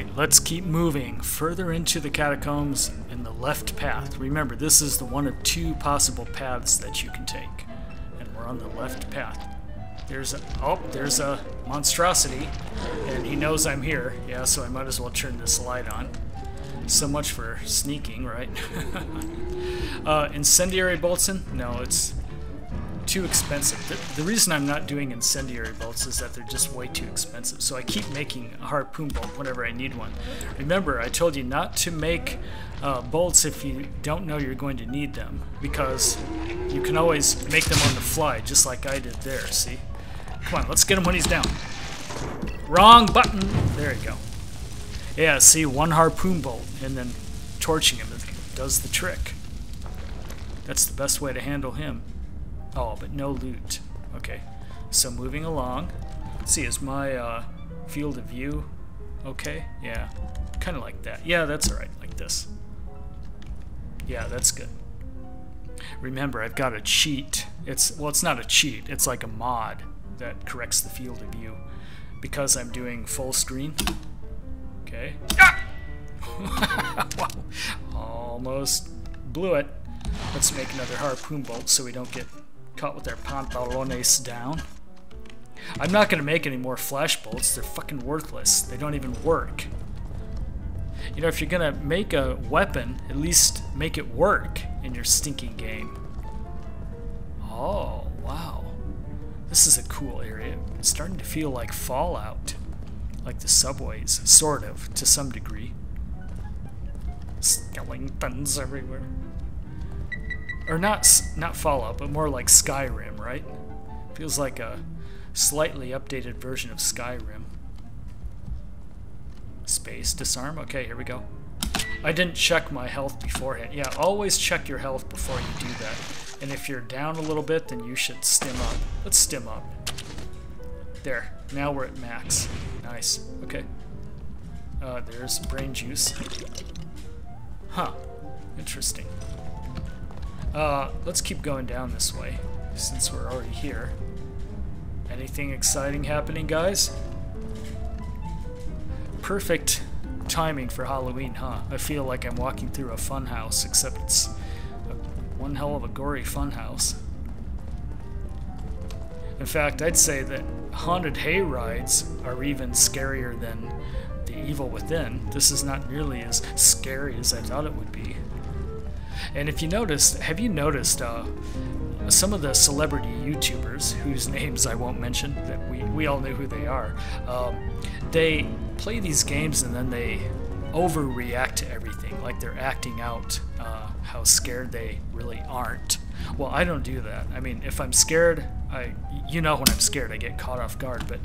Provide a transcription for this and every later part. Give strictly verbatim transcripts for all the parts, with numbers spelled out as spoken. Alright, let's keep moving further into the catacombs in the left path. Remember, this is the one of two possible paths that you can take. And we're on the left path. There's a... oh, there's a monstrosity. And he knows I'm here. Yeah, so I might as well turn this light on. So much for sneaking, right? uh, incendiary Bolton? No, it's too expensive. The, the reason I'm not doing incendiary bolts is that they're just way too expensive, so I keep making a harpoon bolt whenever I need one. Remember, I told you not to make uh, bolts if you don't know you're going to need them, because you can always make them on the fly, just like I did there, see? Come on, let's get him when he's down. Wrong button! There you go. Yeah, see, one harpoon bolt, and then torching him does the trick. That's the best way to handle him. Oh, but no loot. Okay, so moving along. Let's see, is my uh, field of view okay? Yeah, kind of like that. Yeah, that's all right, like this. Yeah, that's good. Remember, I've got a cheat. It's well, it's not a cheat. It's like a mod that corrects the field of view because I'm doing full screen. Okay. Ah! Wow. Almost blew it. Let's make another harpoon bolt so we don't get caught with their pantalones down. I'm not gonna make any more flash bolts. They're fucking worthless. They don't even work. You know, if you're gonna make a weapon, at least make it work in your stinking game. Oh, wow. This is a cool area. It's starting to feel like Fallout. Like the subways, sort of, to some degree. Skeletons everywhere. Or not, not Fallout, but more like Skyrim, right? Feels like a slightly updated version of Skyrim. Space, disarm. Okay, here we go. I didn't check my health beforehand. Yeah, always check your health before you do that. And if you're down a little bit, then you should stim up. Let's stim up. There. Now we're at max. Nice. Okay. Uh, there's brain juice. Huh. Interesting. Uh, let's keep going down this way, since we're already here. Anything exciting happening, guys? Perfect timing for Halloween, huh? I feel like I'm walking through a fun house, except it's a, one hell of a gory fun house. In fact, I'd say that haunted hay rides are even scarier than The Evil Within. This is not nearly as scary as I thought it would be. And if you noticed, have you noticed uh, some of the celebrity YouTubers, whose names I won't mention, that we, we all knew who they are, um, they play these games and then they overreact to everything, like they're acting out uh, how scared they really aren't. Well, I don't do that. I mean, if I'm scared, I you know when I'm scared, I get caught off guard, but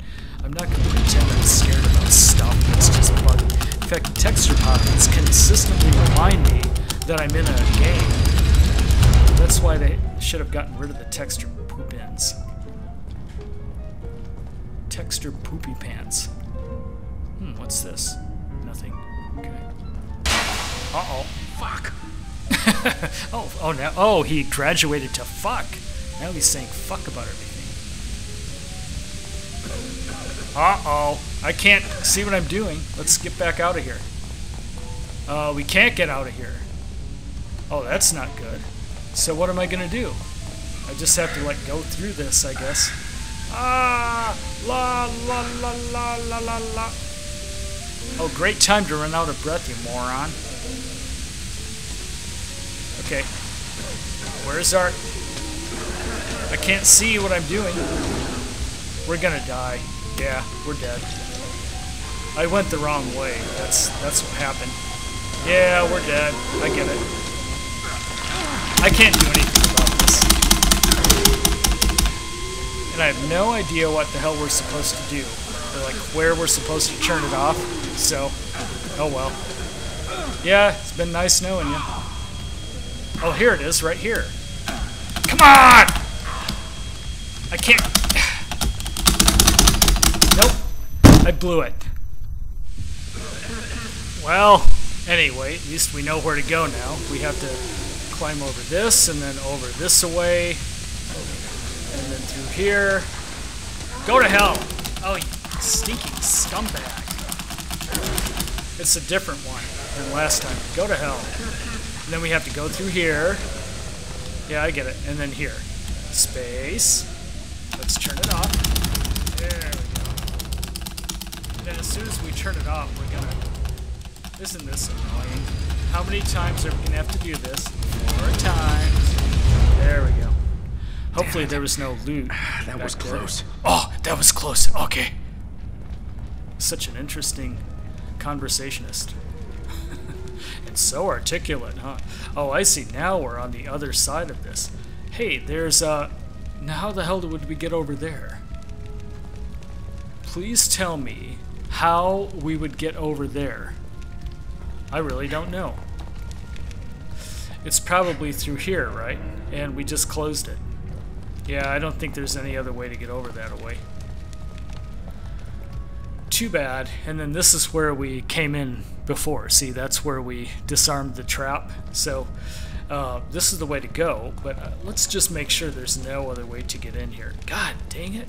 I'm not going to pretend I'm scared about stuff that's just bugging. In fact, texture pockets consistently remind me that I'm in a game. That's why they should have gotten rid of the texture poop ends. Texture poopy pants. Hmm, what's this? Nothing. Okay. Uh-oh. Fuck. oh, oh, now, oh, he graduated to fuck. Now he's saying fuck about everything. Uh-oh. I can't see what I'm doing. Let's get back out of here. Uh, we can't get out of here. Oh, that's not good. So what am I gonna do? I just have to like go through this, I guess. Ah, la la la la la la la. Oh, great time to run out of breath, you moron. Okay. Where's our? I can't see what I'm doing. We're gonna die. Yeah, we're dead. I went the wrong way. That's that's what happened. Yeah, we're dead. I get it. I can't do anything about this. And I have no idea what the hell we're supposed to do. Or like where we're supposed to turn it off. So, oh well. Yeah, it's been nice knowing you. Oh, here it is, right here. Come on! I can't... Nope. I blew it. Well, anyway, at least we know where to go now. We have to... climb over this, and then over this away, and then through here. Go to hell! Oh, you stinking scumbag. It's a different one than last time. Go to hell. And then we have to go through here. Yeah, I get it. And then here. Space. Let's turn it off. There we go. And then as soon as we turn it off, we're gonna... Isn't this annoying? How many times are we gonna have to do this? Four times. There we go. Hopefully there was no loot. That was close. There. Oh, that was close. Okay. Such an interesting conversationist. And so articulate, huh? Oh, I see. Now we're on the other side of this. Hey, there's uh now how the hell would we get over there? Please tell me how we would get over there. I really don't know. It's probably through here, right? And we just closed it. Yeah, I don't think there's any other way to get over that away. Too bad. And then this is where we came in before. See, that's where we disarmed the trap. So uh, this is the way to go, but uh, let's just make sure there's no other way to get in here. God dang it.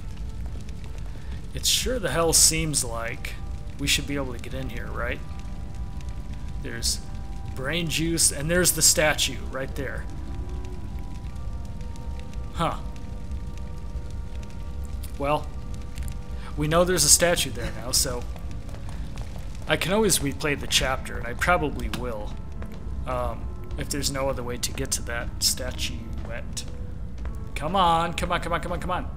It sure the hell seems like we should be able to get in here, right? There's brain juice, and there's the statue right there. Huh. Well, we know there's a statue there now, so I can always replay the chapter, and I probably will, um, if there's no other way to get to that statuette. Come on, come on, come on, come on, come on.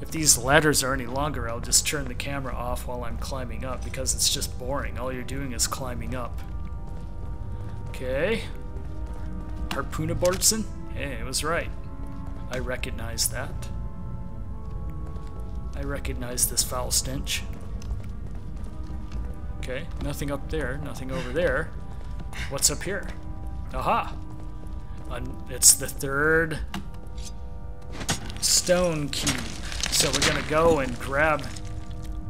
If these ladders are any longer, I'll just turn the camera off while I'm climbing up, because it's just boring. All you're doing is climbing up. Okay. Harpoonabortsen? Hey, it was right. I recognize that. I recognize this foul stench. Okay, nothing up there, nothing over there. What's up here? Aha! Un it's the third stone key. So we're gonna go and grab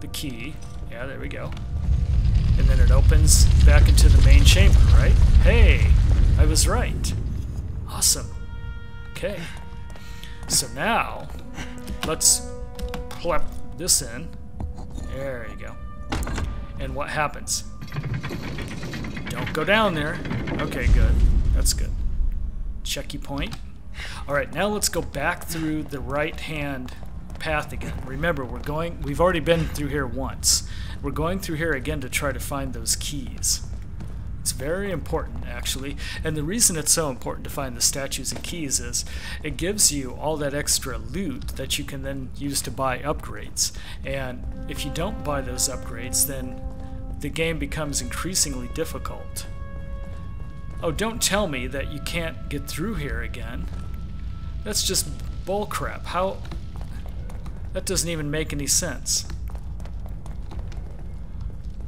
the key. Yeah, there we go. And then it opens back into the main chamber, right? Hey, I was right. Awesome. Okay. So now, let's... plop this in. There you go. And what happens? Don't go down there. Okay, good. That's good. Checky point. Alright, now let's go back through the right hand path again. Remember, we're going we've already been through here once. We're going through here again to try to find those keys. It's very important, actually, and the reason it's so important to find the statues and keys is it gives you all that extra loot that you can then use to buy upgrades, and if you don't buy those upgrades, then the game becomes increasingly difficult. Oh, don't tell me that you can't get through here again. That's just bullcrap. How? That doesn't even make any sense.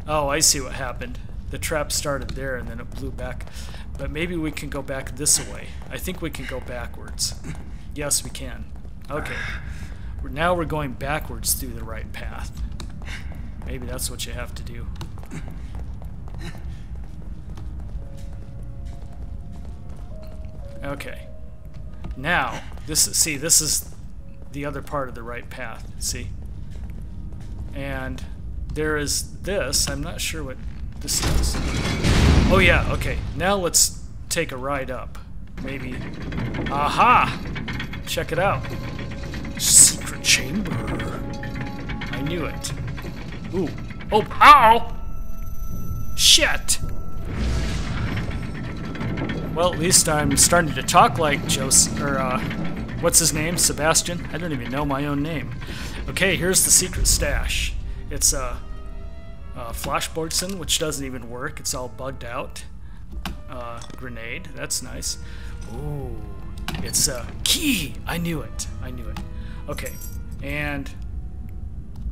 Oh, I see what happened. The trap started there and then it blew back. But maybe we can go back this way. I think we can go backwards. Yes, we can. Okay. We're, now we're going backwards through the right path. Maybe that's what you have to do. Okay. Now, this is, see, this is the other part of the right path. See? And there is this. I'm not sure what... this is. Oh yeah, okay. Now let's take a ride up. Maybe. Aha! Check it out. Secret chamber. I knew it. Ooh. Oh, ow! Shit! Well, at least I'm starting to talk like Joseph, or uh, what's his name? Sebastian? I don't even know my own name. Okay, here's the secret stash. It's, uh, Uh, Flashbortsen, which doesn't even work. It's all bugged out. Uh, grenade. That's nice. Ooh. It's a key! I knew it. I knew it. Okay. And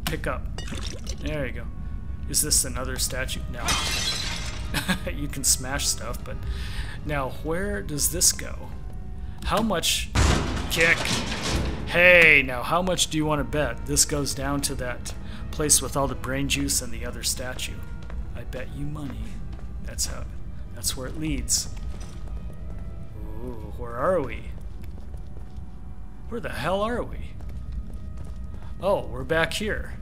pick up. There you go. Is this another statue? No. You can smash stuff, but... Now, where does this go? How much... Kick! Hey! Now, how much do you want to bet this goes down to that... place with all the brain juice and the other statue? I bet you money. That's how. That's where it leads. Ooh, where are we? Where the hell are we? Oh, we're back here.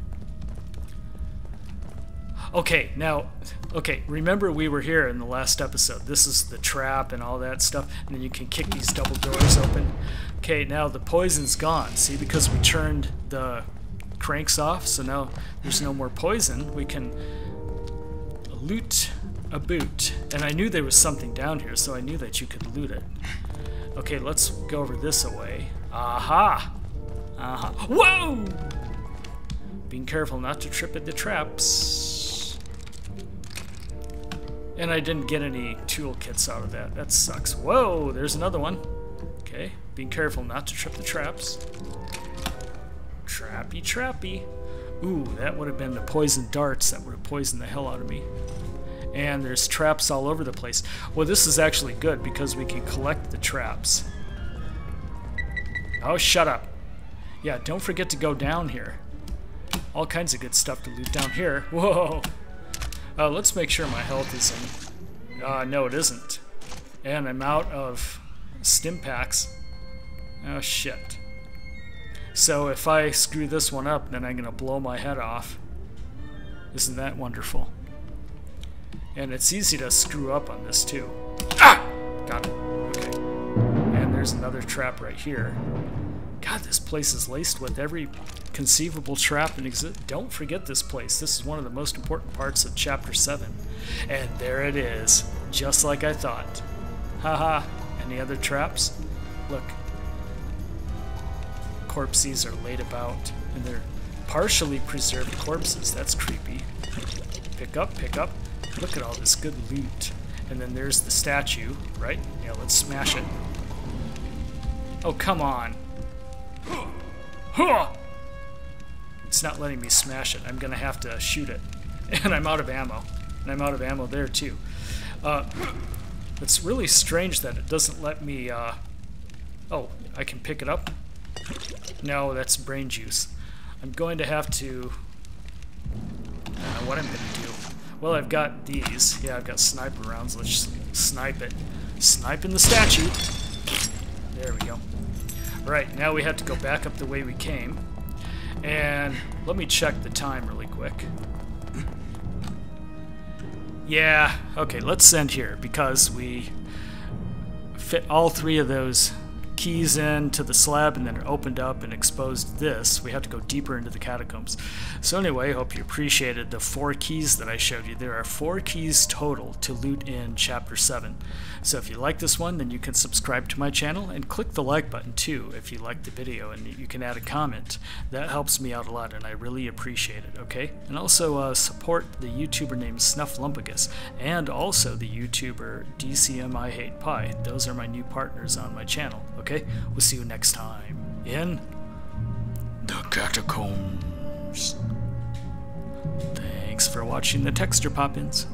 Okay, now, okay, remember we were here in the last episode. This is the trap and all that stuff, and then you can kick these double doors open. Okay, now the poison's gone, see, because we turned the cranks off, so now there's no more poison. We can loot a boot. And I knew there was something down here, so I knew that you could loot it. Okay, let's go over this away. Aha! Aha. Whoa! Being careful not to trip at the traps. And I didn't get any toolkits out of that. That sucks. Whoa, there's another one. Okay, being careful not to trip the traps. Trappy, trappy. Ooh, that would have been the poison darts that would have poisoned the hell out of me. And there's traps all over the place. Well, this is actually good because we can collect the traps. Oh, shut up. Yeah, don't forget to go down here. All kinds of good stuff to loot down here. Whoa. Uh, let's make sure my health is in. Uh, no, it isn't. And I'm out of stim packs. Oh, shit. So if I screw this one up, then I'm going to blow my head off. Isn't that wonderful? And it's easy to screw up on this, too. Ah! Got it. Okay. And there's another trap right here. God, this place is laced with every conceivable trap and exist. Don't forget this place. This is one of the most important parts of Chapter seven. And there it is. Just like I thought. Haha. Any other traps? Look. Corpses are laid about, and they're partially preserved corpses. That's creepy. Pick up, pick up. Look at all this good loot. And then there's the statue, right? Yeah, let's smash it. Oh, come on. It's not letting me smash it. I'm gonna have to shoot it. And I'm out of ammo. And I'm out of ammo there, too. Uh, it's really strange that it doesn't let me... Uh... Oh, I can pick it up? No, that's brain juice. I'm going to have to... I don't know what I'm going to do. Well, I've got these. Yeah, I've got sniper rounds. Let's just snipe it. Sniping the statue. There we go. Alright, now we have to go back up the way we came. And let me check the time really quick. Yeah, okay, let's end here because we fit all three of those keys into the slab, and then it opened up and exposed this. We have to go deeper into the catacombs. So anyway, I hope you appreciated the four keys that I showed you. There are four keys total to loot in Chapter seven. So if you like this one, then you can subscribe to my channel and click the like button too if you like the video, and you can add a comment. That helps me out a lot, and I really appreciate it, okay? And also uh, support the YouTuber named Snuff Lumpagus, and also the YouTuber D C M I Hate Pie. Those are my new partners on my channel. Okay, we'll see you next time in the catacombs. Thanks for watching the Texture Poppins.